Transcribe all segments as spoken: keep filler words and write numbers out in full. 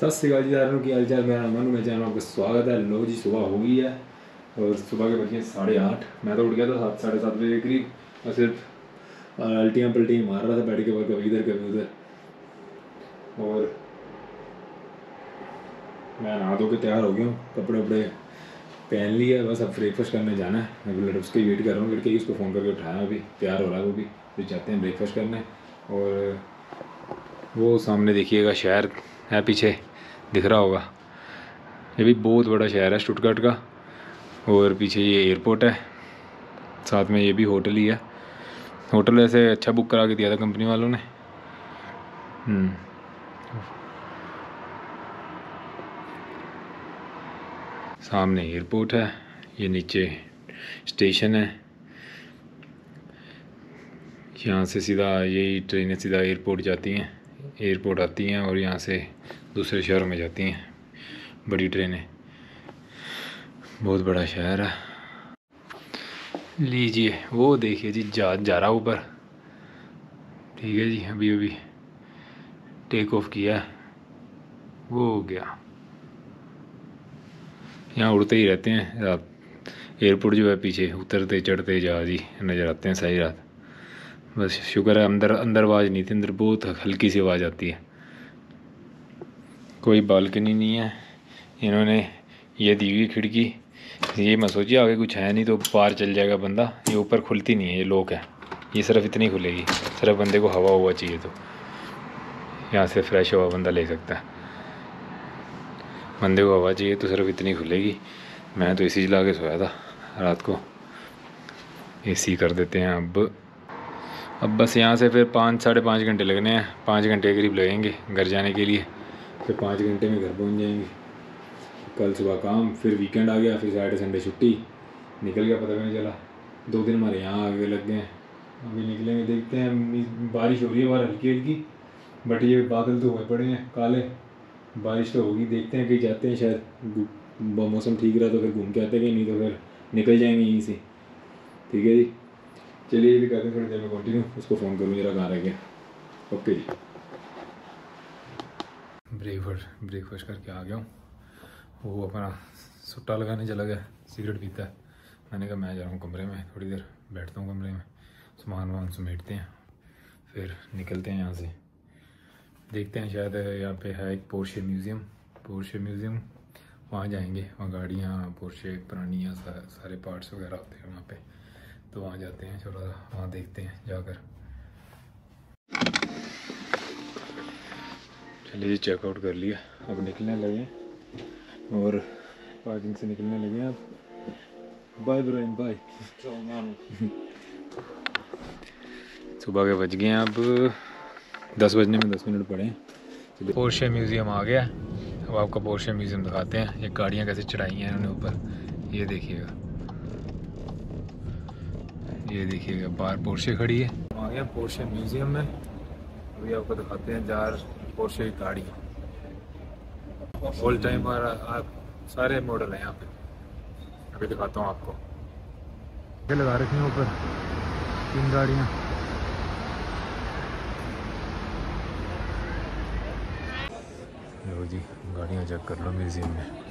सत श्रीकाल जी सारों की हालचाल। मेरा नाम मनु, मैं चैनल में आपका स्वागत है। लो जी सुबह हो गई है और सुबह के बजे साढ़े आठ। मैं तो उठ गया था सात साढ़े सात बजे के करीब और सिर्फ अल्टियाँ पल्टियाँ मार रहा था बैठ के, बाद कभी इधर कभी उधर। और मैं नहा धो के तैयार हो गया हूँ, कपड़े वपड़े पहन लिया, बस अब ब्रेकफास्ट करने जाना है। अभी उसकी वेट कर रहा हूँ लड़के की, उसको फ़ोन करके उठाया, अभी तैयार हो रहा है वो भी। फिर तो जाते हैं ब्रेकफास्ट करने। और वो सामने देखिएगा शहर है, पीछे दिख रहा होगा, ये भी बहुत बड़ा शहर है स्टुटगार्ट का। और पीछे ये एयरपोर्ट है, साथ में ये भी होटल ही है। होटल ऐसे अच्छा बुक करा के दिया था कंपनी वालों ने। सामने एयरपोर्ट है, ये नीचे स्टेशन है, यहाँ से सीधा यही ट्रेनें सीधा एयरपोर्ट जाती हैं, एयरपोर्ट आती हैं और यहाँ से दूसरे शहरों में जाती हैं बड़ी ट्रेनें। बहुत बड़ा शहर है। लीजिए वो देखिए जी जहाज जा रहा ऊपर। ठीक है जी, अभी अभी टेक ऑफ किया वो हो गया। यहाँ उड़ते ही रहते हैं रात, एयरपोर्ट जो है पीछे उतरते चढ़ते जहाज ही नज़र आते हैं सारी रात। बस शुक्र है अंदर अंदर आवाज़ नहीं थी, अंदर बहुत हल्की सी आवाज़ आती है। कोई बालकनी नहीं है, इन्होंने ये दी हुई खिड़की, ये मैं सोचिए आगे कुछ है नहीं तो पार चल जाएगा बंदा। ये ऊपर खुलती नहीं है, ये लॉक है, ये सिर्फ इतनी खुलेगी, सिर्फ बंदे को हवा हुआ चाहिए तो यहाँ से फ्रेश हवा बंदा ले सकता है। बंदे को हवा चाहिए तो सिर्फ इतनी खुलेगी। मैं तो एसी चला के सोया था रात को। एसी कर देते हैं अब अब बस यहाँ से फिर पाँच साढ़े पाँच घंटे लगने हैं, पाँच घंटे के करीब लगेंगे घर जाने के लिए। फिर पाँच घंटे में घर पहुँच जाएंगे। कल सुबह काम, फिर वीकेंड आ गया, फिर सैटरडे संडे छुट्टी, निकल गया पता भी नहीं चला। दो दिन हमारे यहाँ आगे लग गए। अभी निकलेंगे, देखते हैं। बारिश हो रही है बाहर हल्की हल्की, बट ये बादल तो हुए पड़े हैं काले, बारिश तो होगी। देखते हैं कहीं जाते हैं, शायद मौसम ठीक रहा तो फिर घूम के आते, कहीं नहीं तो फिर निकल जाएंगे यहीं से। ठीक है जी, चलिए ये भी करते हैं थोड़ी देर में कंटिन्यू। उसको फ़ोन करूँ जरा कहाँ रह गया। ओके जी, ब्रेकफास्ट ब्रेकफास्ट करके आ गया हूँ। वो अपना सुट्टा लगाने चला गया, सिगरेट पीता है। मैंने कहा मैं जा रहा हूँ कमरे में, थोड़ी देर बैठता हूँ कमरे में, सामान वामान समेटते हैं, फिर निकलते हैं यहाँ से। देखते हैं, शायद यहाँ पे है एक पोर्शे म्यूज़ियम, पोर्शे म्यूज़ियम वहाँ जाएंगे। वहाँ गाड़ियाँ पोर्शे पुरानियाँ सारे पार्ट्स वगैरह होते हैं वहाँ पे, तो वहाँ जाते हैं, थोड़ा वहाँ देखते हैं जाकर। चलिए जी, चेकआउट कर लिया, अब निकलने लगे और पार्किंग से निकलने लगे हैं अब। Bye Bryan, bye. सुबह के बज गए हैं अब, दस बजने में दस मिनट पड़े हैं। पोर्शे म्यूज़ियम आ गया, अब आपका पोर्शे म्यूज़ियम दिखाते हैं। ये गाड़ियाँ कैसे चढ़ाई हैं इन्होंने ऊपर, ये देखिएगा, ये देखिएगा बाहर पोर्शे खड़ी है। आ गया पोर्शे म्यूज़ियम में, अभी आपको दिखाते हैं जार पोर्शे की गाड़ी। ऑल टाइम और आप सारे मॉडल हैं यहाँ पे, अभी दिखाता हूँ आपको। लगा रखे हैं ऊपर तीन गाड़ियाँ। लो जी, गाड़ियाँ चेक कर लो म्यूज़ियम में।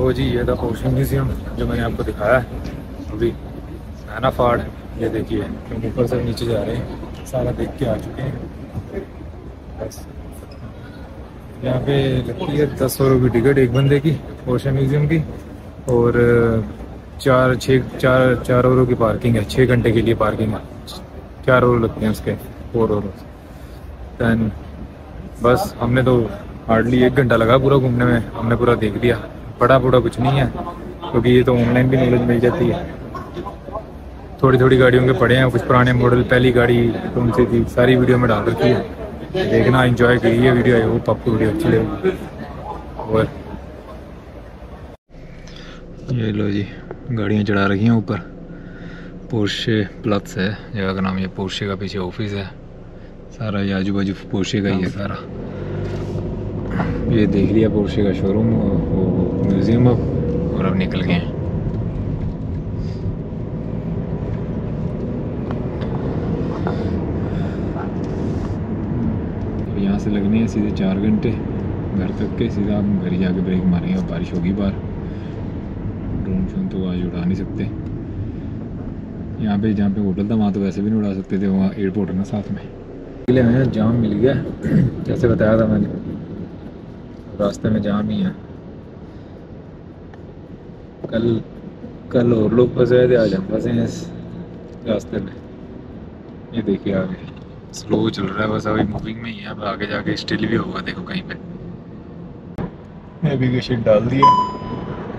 तो जी ये था पोर्शे म्यूज़ियम जो मैंने आपको दिखाया है। अभी नाना फाड़ ये देखिए, हम ऊपर से नीचे जा रहे हैं, सारा देख के आ चुके हैं। बस यहाँ पे लगती है दस सौ रुपये टिकट एक बंदे की पोर्शे म्यूज़ियम की, और चार छः चार चार ओवरों की पार्किंग है, छः घंटे के लिए पार्किंग है। चार ओवर लगते हैं उसके, फोर ओवर दैन। बस हमने तो हार्डली एक घंटा लगा पूरा घूमने में, हमने पूरा देख लिया। बड़ा बड़ा कुछ नहीं है क्योंकि ये तो ऑनलाइन भी नॉलेज मिल जाती है। थोड़ी थोड़ी गाड़ियों के पड़े हैं कुछ पुराने मॉडल, पहली गाड़ी कौन सी थी सारी वीडियो में डाल रखी है, देखना। एंजॉय करिए वीडियो, आई होप आपको वीडियो अच्छी लगी। और ये लो जी गाड़ियाँ चढ़ा रखी हैं ऊपर। पोर्शे प्लस है जगह का नाम, ये पोर्शे का पीछे ऑफिस है सारा, ये आजू बाजू पोर्शे का ही है सारा। ये देख लिया पोर्शे का शोरूम म्यूज़ियम अब, और अब निकल गए हैं। यहाँ से लगने हैं सीधे चार घंटे घर तक के, सीधा आप घर ही जाके ब्रेक मारेंगे। और बारिश होगी बाहर, ड्रोन शोन तो आज उड़ा नहीं सकते यहाँ पे, जहाँ पे होटल था वहाँ तो वैसे भी नहीं उड़ा सकते थे, वहाँ एयरपोर्ट है ना साथ में। ले आया, जाम मिल गया जैसे बताया था मैंने, रास्ते में जाम ही है। कल कल और लोग फंसे थे, आज हम फंसे हैं इस रास्ते में। ये देखिए आगे स्लो चल रहा है बस, अभी मूविंग में ही है, अब आगे जाके स्टिल भी होगा। देखो कहीं पे नेविगेशन डाल दिया,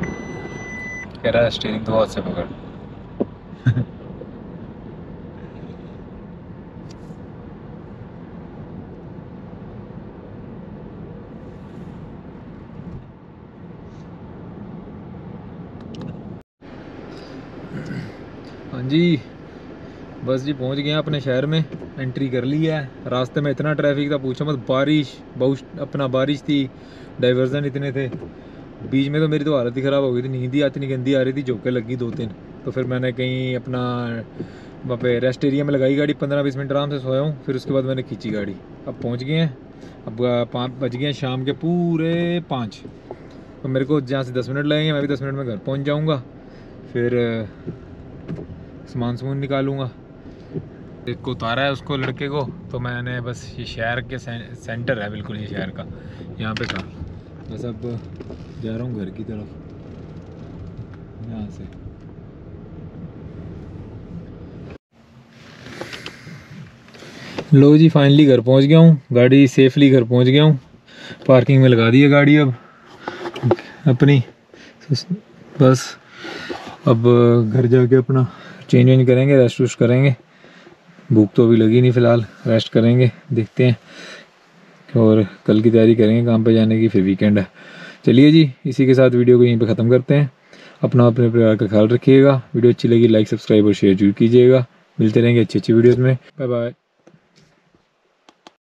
कह रहा है स्टीयरिंग तो हाथ से पकड़। हाँ जी बस जी पहुंच गए हैं अपने शहर में, एंट्री कर ली है। रास्ते में इतना ट्रैफिक था पूछो मत, बारिश बहुत अपना बारिश थी, डाइवर्जन इतने थे। बीच में तो मेरी तो हालत ही ख़राब हो गई थी, नींद ही इतनी गंदी आ रही थी, झोंके लगी दो तीन। तो फिर मैंने कहीं अपना वहाँ पे रेस्ट एरिया में लगाई गाड़ी, पंद्रह बीस मिनट आराम से सोया हूँ, फिर उसके बाद मैंने खींची गाड़ी। अब पहुँच गए हैं, अब पाँच बज गए हैं शाम के पूरे पाँच। तो मेरे को जहाँ से दस मिनट लगेंगे, मैं भी दस मिनट में घर पहुँच जाऊँगा, फिर सामान सामान निकालूंगा। एक को उतारा है उसको लड़के को, तो मैंने बस ये शहर के सेंटर है बिल्कुल, ये शहर का यहाँ पे था। बस अब जा रहा हूँ घर की तरफ यहाँ से। लो जी फाइनली घर पहुँच गया हूँ, गाड़ी सेफली घर पहुँच गया हूँ, पार्किंग में लगा दी है गाड़ी अब अपनी। बस अब घर जाके अपना चेंज वेंज करेंगे, रेस्ट वेस्ट करेंगे। भूख तो अभी लगी नहीं फिलहाल, रेस्ट करेंगे, देखते हैं, और कल की तैयारी करेंगे काम पे जाने की, फिर वीकेंड है। चलिए जी इसी के साथ वीडियो को यहीं पे ख़त्म करते हैं। अपना अपने परिवार का ख्याल रखिएगा, वीडियो अच्छी लगी लाइक सब्सक्राइब और शेयर जरूर कीजिएगा। मिलते रहेंगे अच्छी अच्छी वीडियोज़ में, बाय बाय।